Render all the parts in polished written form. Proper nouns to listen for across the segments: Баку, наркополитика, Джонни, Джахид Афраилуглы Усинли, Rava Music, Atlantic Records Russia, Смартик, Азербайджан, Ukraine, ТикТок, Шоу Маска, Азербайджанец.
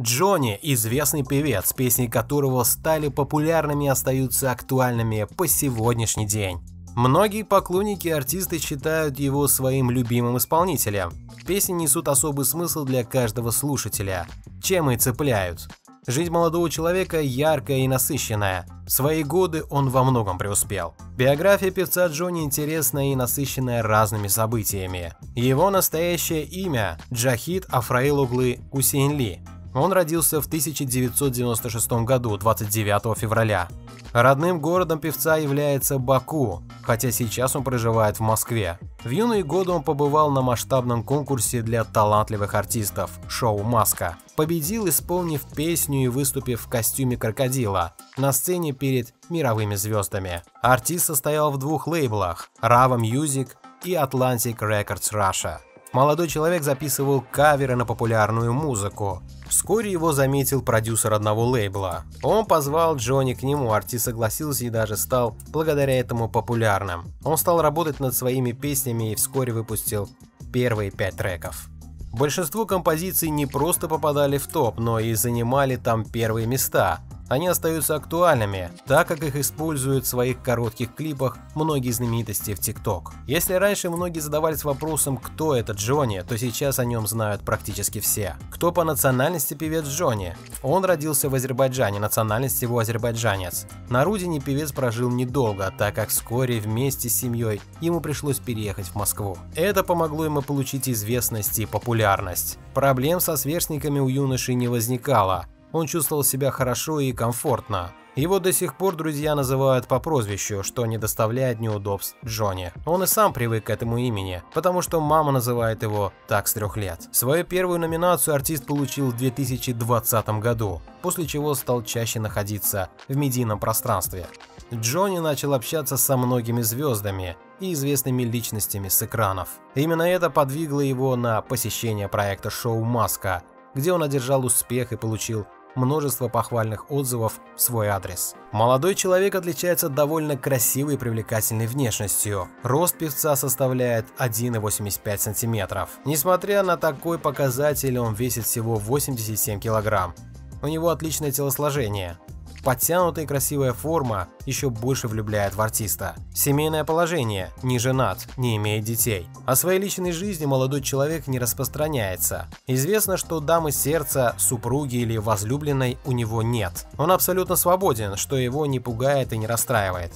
Джонни – известный певец, песни которого стали популярными и остаются актуальными по сегодняшний день. Многие поклонники и артисты считают его своим любимым исполнителем. Песни несут особый смысл для каждого слушателя, чем и цепляют. Жизнь молодого человека яркая и насыщенная. В свои годы он во многом преуспел. Биография певца Джонни интересная и насыщенная разными событиями. Его настоящее имя – Джахид Афраилуглы Усинли. Он родился в 1996 году, 29 февраля. Родным городом певца является Баку, хотя сейчас он проживает в Москве. В юные годы он побывал на масштабном конкурсе для талантливых артистов «Шоу Маска». Победил, исполнив песню и выступив в костюме крокодила на сцене перед мировыми звездами. Артист состоял в двух лейблах – Rava Music и Atlantic Records Russia. Молодой человек записывал каверы на популярную музыку. Вскоре его заметил продюсер одного лейбла. Он позвал Джонни к нему, артист согласился и даже стал благодаря этому популярным. Он стал работать над своими песнями и вскоре выпустил первые 5 треков. Большинство композиций не просто попадали в топ, но и занимали там первые места. Они остаются актуальными, так как их используют в своих коротких клипах многие знаменитости в ТикТок. Если раньше многие задавались вопросом, кто этот Джонни, то сейчас о нем знают практически все. Кто по национальности певец Джонни? Он родился в Азербайджане, национальность его азербайджанец. На родине певец прожил недолго, так как вскоре вместе с семьей ему пришлось переехать в Москву. Это помогло ему получить известность и популярность. Проблем со сверстниками у юноши не возникало. Он чувствовал себя хорошо и комфортно. Его до сих пор друзья называют по прозвищу, что не доставляет неудобств Джонни. Он и сам привык к этому имени, потому что мама называет его так с 3 лет. Свою первую номинацию артист получил в 2020 году, после чего стал чаще находиться в медийном пространстве. Джонни начал общаться со многими звездами и известными личностями с экранов. Именно это подвигло его на посещение проекта «Шоу Маска», где он одержал успех и получил множество похвальных отзывов в свой адрес. Молодой человек отличается довольно красивой и привлекательной внешностью. Рост певца составляет 1,85 см. Несмотря на такой показатель, он весит всего 87 кг. У него отличное телосложение. Подтянутая и красивая форма еще больше влюбляет в артиста. Семейное положение. Не женат, не имеет детей. О своей личной жизни молодой человек не распространяется. Известно, что дамы сердца, супруги или возлюбленной у него нет. Он абсолютно свободен, что его не пугает и не расстраивает.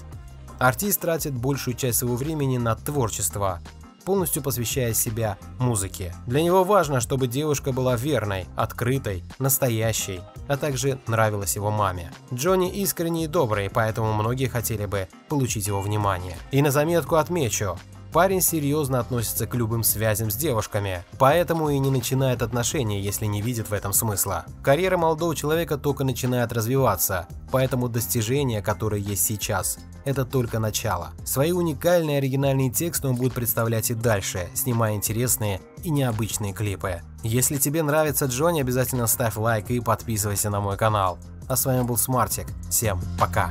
Артист тратит большую часть своего времени на творчество, полностью посвящая себя музыке. Для него важно, чтобы девушка была верной, открытой, настоящей, а также нравилась его маме. Джонни искренний и добрый, поэтому многие хотели бы получить его внимание. И на заметку отмечу, парень серьезно относится к любым связям с девушками, поэтому и не начинает отношения, если не видит в этом смысла. Карьера молодого человека только начинает развиваться, поэтому достижения, которые есть сейчас, это только начало. Свои уникальные оригинальные тексты он будет представлять и дальше, снимая интересные и необычные клипы. Если тебе нравится Джонни, обязательно ставь лайк и подписывайся на мой канал. А с вами был Смартик. Всем пока!